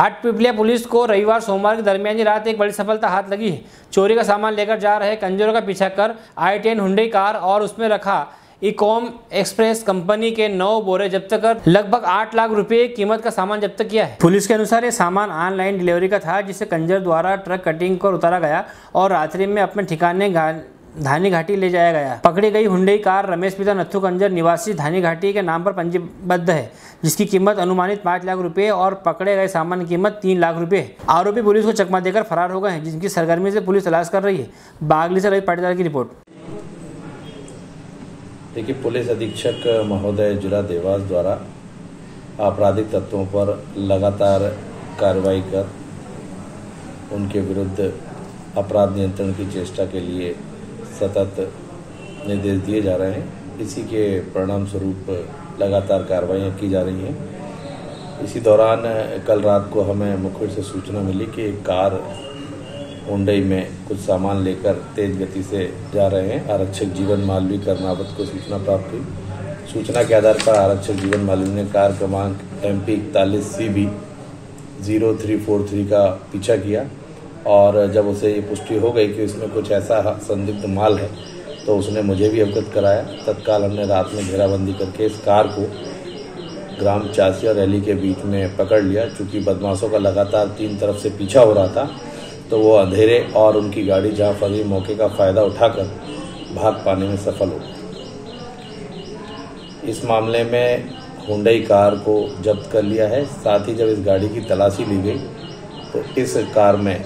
Hatpipliya police को रविवार सोमवार के दरमियानी रात एक बड़ी सफलता हाथ लगी है। चोरी का सामान लेकर जा रहे कंजरों का पीछा कर i10 हुंडई कार और उसमें रखा इकोम एक्सप्रेस कंपनी के 9 बोरे जब्त कर लगभग 8 लाख रुपए कीमत का सामान जब्त किया है। पुलिस के अनुसार ये सामान ऑनलाइन डिलीवरी का था, जिसे कंजर द्वारा ट्रक कटिंग कर उतारा गया और रात्रि में अपने ठिकाने धानी घाटी ले जाया गया। पकड़ी गई हुंडई कार रमेश पिता नथु कंजर निवासी धानी घाटी के नाम पर पंजीबद्ध है, जिसकी कीमत अनुमानित 5 लाख रुपए और पकड़े गए सामान की कीमत 3 लाख रुपए। आरोपी पुलिस को चकमा देकर फरार हो गए हैं, जिनकी सरगर्मी से पुलिस तलाश कर रही है। बागली से रवि पाटीदार की रिपोर्ट। देखिए, पुलिस अधीक्षक महोदय जिला देवास द्वारा आपराधिक तत्वों पर लगातार कार्रवाई कर उनके विरुद्ध अपराध नियंत्रण की चेष्टा के लिए सतत निर्देश दिए जा रहे हैं। इसी के परिणाम स्वरूप लगातार कार्रवाइयाँ की जा रही हैं। इसी दौरान कल रात को हमें मुखबिर से सूचना मिली कि एक कार हुंडई में कुछ सामान लेकर तेज गति से जा रहे हैं। आरक्षक जीवन मालवी करनावत को सूचना प्राप्त हुई। सूचना के आधार पर आरक्षक जीवन मालवी ने कार क्रमांक MP 41CB 0343 का पीछा किया और जब उसे ये पुष्टि हो गई कि इसमें कुछ ऐसा संदिग्ध माल है, तो उसने मुझे भी अवगत कराया। तत्काल हमने रात में घेराबंदी करके इस कार को ग्राम चासी और रैली के बीच में पकड़ लिया। चूँकि बदमाशों का लगातार 3 तरफ से पीछा हो रहा था, तो वो अंधेरे और उनकी गाड़ी जहाँ फंसी मौके का फ़ायदा उठाकर भाग पाने में सफल हो। इस मामले में हुंडई कार को जब्त कर लिया है। साथ ही जब इस गाड़ी की तलाशी ली गई तो इस कार में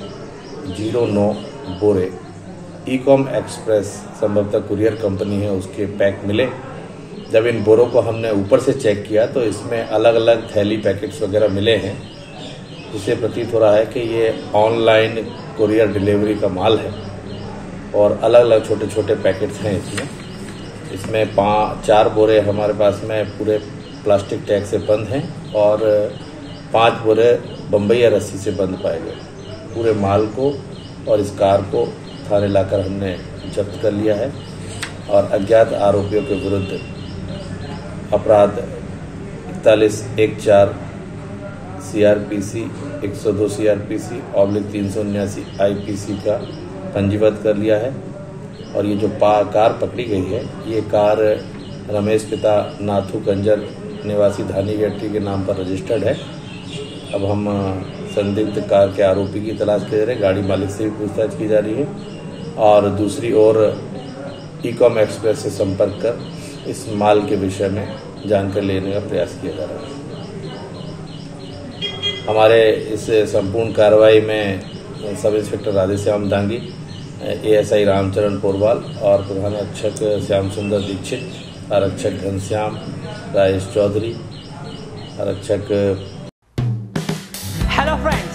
09 बोरे ईकॉम एक्सप्रेस संभवतः कुरियर कंपनी है, उसके पैक मिले। जब इन बोरों को हमने ऊपर से चेक किया तो इसमें अलग अलग थैली पैकेट्स वगैरह मिले हैं, जिससे प्रतीत हो रहा है कि ये ऑनलाइन कुरियर डिलीवरी का माल है और अलग अलग छोटे छोटे पैकेट्स हैं। इसमें 4 बोरे हमारे पास में पूरे प्लास्टिक टैग से बंद हैं और 5 बोरे बम्बई या रस्सी से बंद पाए गए। पूरे माल को और इस कार को थाने लाकर हमने जब्त कर लिया है और अज्ञात आरोपियों के विरुद्ध अपराध 41-14 CRPC 102 CRPC/379 IPC का पंजीबद्ध कर लिया है। और ये जो कार पकड़ी गई है, ये कार रमेश पिता नाथू कंजर निवासी धानी घाटी के नाम पर रजिस्टर्ड है। अब हम संदिग्ध कार के आरोपी की तलाश की जा रही है, गाड़ी मालिक से भी पूछताछ की जा रही है और दूसरी ओर ईकॉम एक्सप्रेस से संपर्क कर इस माल के विषय में जानकारी लेने का प्रयास किया जा रहा है। हमारे इस संपूर्ण कार्रवाई में sub inspector Radheshyam Dangi, ASI Ramcharan Porwal और प्रधान आरक्षक श्याम सुंदर दीक्षित, आरक्षक घनश्याम राय चौधरी, आरक्षक। Hello friends,